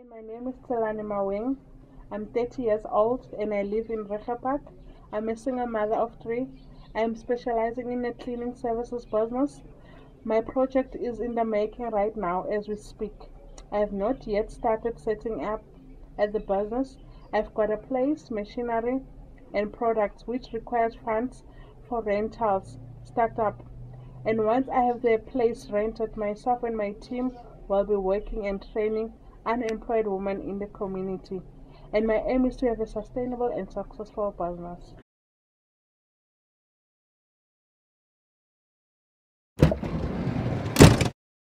Hi, my name is Tselane Maweng. I'm 30 years old and I live in Reiger Park. I'm a single mother of 3. I'm specializing in the cleaning services business. My project is in the making right now as we speak. I have not yet started setting up at the business. I've got a place, machinery and products which requires funds for rentals, startup. And once I have the place rented, myself and my team will be working and training unemployed women in the community, and my aim is to have a sustainable and successful business.